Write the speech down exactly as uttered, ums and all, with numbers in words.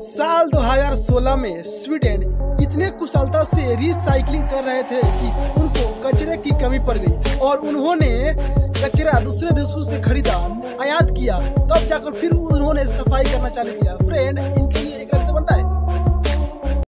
साल दो हज़ार सोलह में स्वीडन इतने कुशलता से रिसाइकलिंग कर रहे थे कि उनको कचरे की कमी पड़ गई और उन्होंने कचरा दूसरे देशों से खरीदा, आयात किया, तब जाकर फिर उन्होंने सफाई करना चालू किया। फ्रेंड, इनके